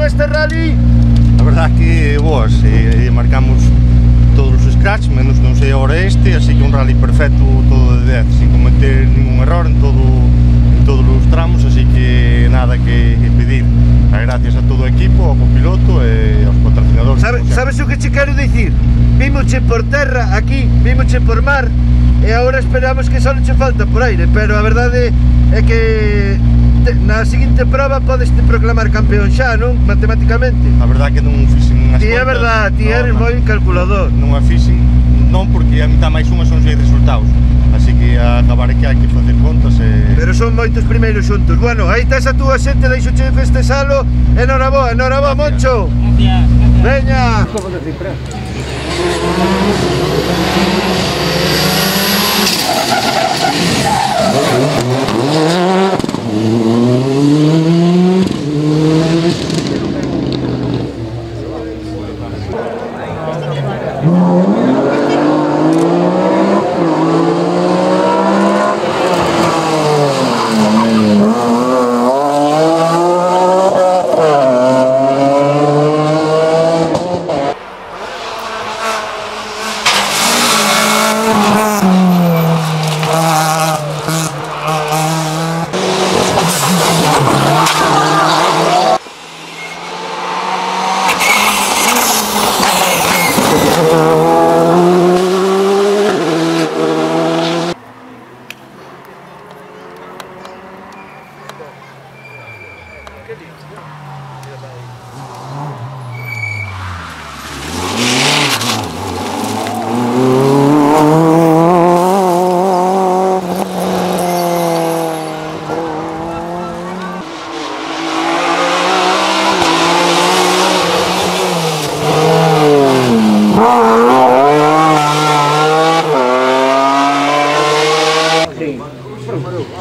en este rally. A verdad que, boas, marcamos todos os scratch, menos non sei agora este, así que un rally perfecto, todo de 10, sin cometer ningún error en todos os tramos, así que nada que pedir. Gracias a todo o equipo, ao copiloto e aos patrocinadores. Sabes o que che quero dicir? Vimoche por terra aquí, vimoche por mar, e agora esperamos que só non che falta por aire, pero a verdade é que na seguinte prova podes te proclamar campeón xa, non? Matematicamente. A verdade que non fixen as contas. Ti é verdade, ti eres moi calculador. Non a fixen, non, porque a mitad máis unha son 6 resultados. Así que a acabar que hai que facer contas e... Pero son moitos primeiros xuntos. Bueno, aí estás a túa xente, deixo che festexalo. Enhoraboa, enhoraboa, Moncho. Gracias, gracias. Veña.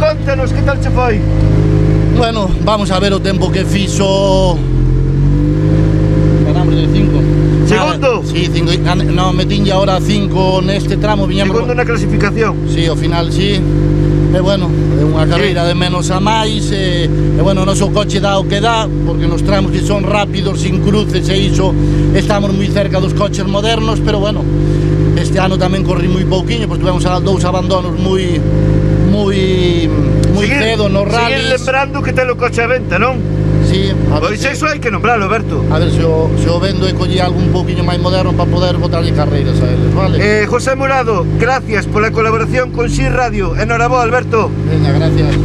Contanos, que tal che foi? Bueno, vamos a ver o tempo que fixo. Ganamos de 5. Segundo? Si, 5. No, metinlle ahora 5 neste tramo. Segundo na clasificación. Si, ao final si. E bueno, é unha carreira de menos a máis. E bueno, o noso coche dá o que dá, porque nos tramos que son rápidos, sin cruces e iso, estamos moi cerca dos coches modernos. Pero bueno, este ano tamén corri moi pouquiño, pois tivemos dous abandonos moi cedo nos rallies. Siguen lembrando que ten o coche a venta, non? Si, pois iso hai que nombrarlo, Alberto. A ver, se o vendo e collí algo un pouquinho máis moderno para poder botarlle carreiras a eles, vale? José Murado, gracias pola colaboración con Xir Radio. Enhoraboa, Alberto. Veña, gracias.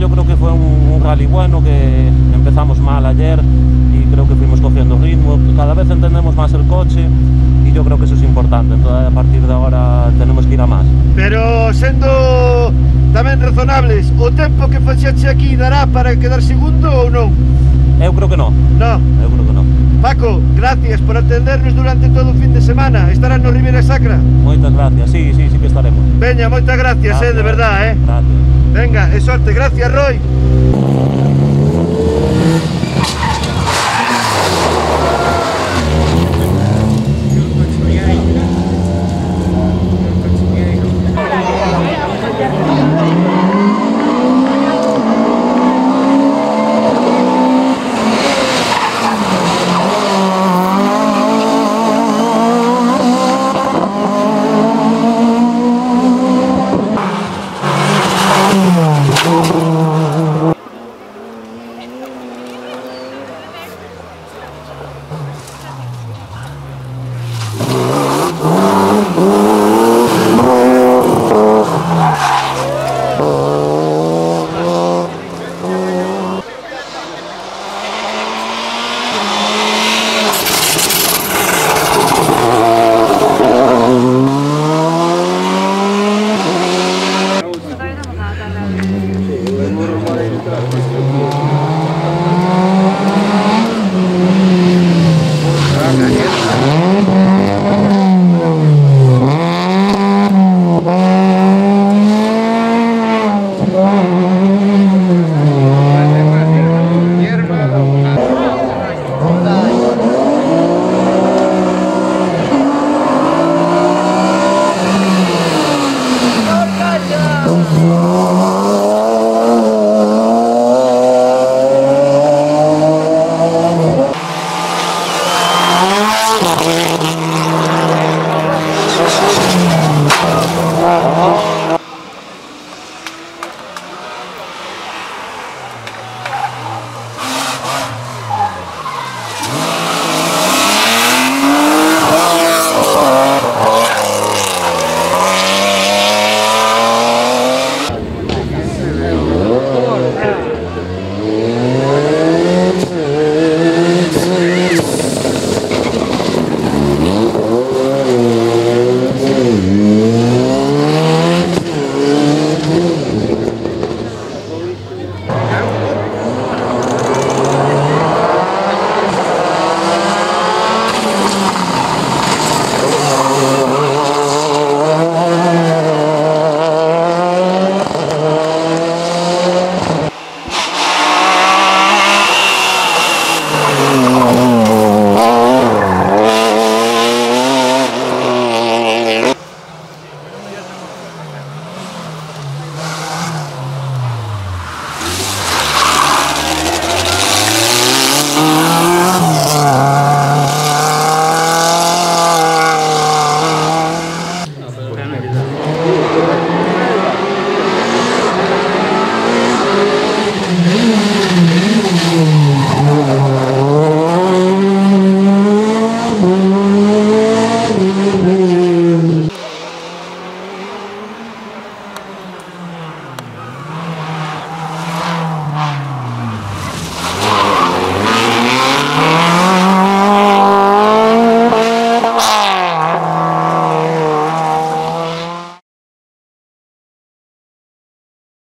Yo creo que fue un rally bueno, que empezamos mal ayer y creo que fuimos cogiendo ritmo, cada vez entendemos más el coche y yo creo que eso es importante, entonces a partir de ahora tenemos que ir a más. Pero siendo tamén razonables, o tempo que fachaxe aquí dará para quedar segundo ou non? Eu creo que non. Non? Eu creo que non. Paco, gracias por atendernos durante todo o fin de semana, estarás no Ribeira Sacra? Moitas gracias, sí, sí, sí que estaremos. Veña, moitas gracias, de verdad, Gracias. Venga, es suerte. Gracias, Roy. Oh.